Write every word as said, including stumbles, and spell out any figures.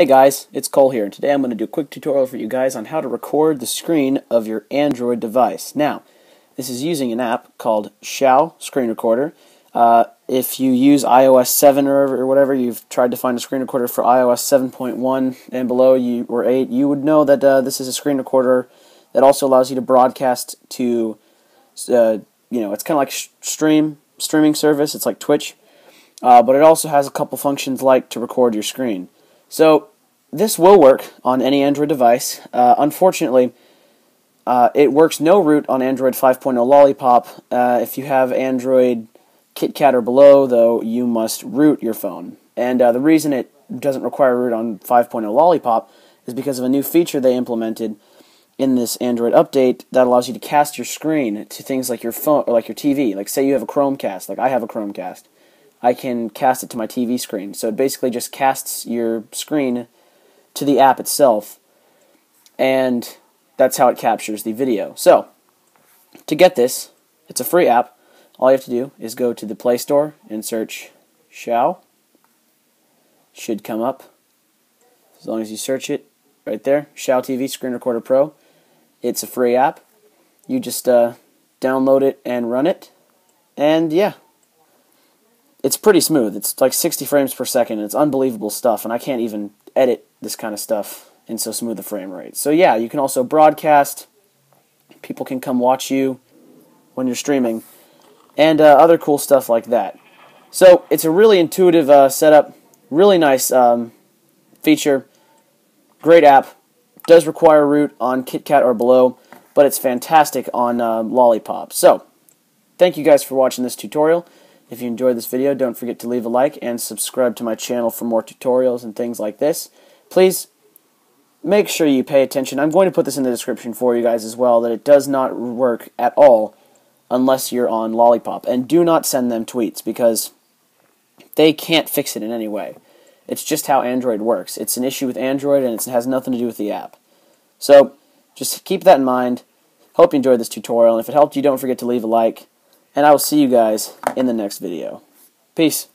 Hey guys, it's Cole here, and today I'm going to do a quick tutorial for you guys on how to record the screen of your Android device. Now, this is using an app called Shou Screen Recorder. Uh, if you use i O S seven or whatever, you've tried to find a screen recorder for i O S seven point one and below, you or eight, you would know that uh, this is a screen recorder that also allows you to broadcast to, uh, you know, it's kind of like sh stream streaming service. It's like Twitch, uh, but it also has a couple functions like to record your screen. So this will work on any Android device. Uh, unfortunately, uh, it works no root on Android five point oh Lollipop. Uh, if you have Android KitKat or below, though, you must root your phone. And uh, the reason it doesn't require root on five point oh Lollipop is because of a new feature they implemented in this Android update that allows you to cast your screen to things like your phone or like your T V. Like, say you have a Chromecast. Like, I have a Chromecast. I can cast it to my T V screen. So it basically just casts your screen to the app itself, and that's how it captures the video. So to get this, it's a free app. All you have to do is go to the Play Store and search Shou. Should come up as long as you search it right there. Shou T V Screen Recorder Pro. It's a free app. You just uh, download it and run it, and yeah. It's pretty smooth. It's like sixty frames per second, and it's unbelievable stuff, and I can't even edit this kind of stuff in so smooth a frame rate. So yeah, you can also broadcast. People can come watch you when you're streaming, and uh, other cool stuff like that. So it's a really intuitive uh, setup, really nice um, feature, great app. Does require root on KitKat or below, but it's fantastic on uh, Lollipop. So thank you guys for watching this tutorial. If you enjoyed this video, don't forget to leave a like and subscribe to my channel for more tutorials and things like this. Please make sure you pay attention. I'm going to put this in the description for you guys as well, that it does not work at all unless you're on Lollipop. And do not send them tweets, because they can't fix it in any way. It's just how Android works. It's an issue with Android, and it has nothing to do with the app. So just keep that in mind. Hope you enjoyed this tutorial, and if it helped you, don't forget to leave a like. And I will see you guys in the next video. Peace.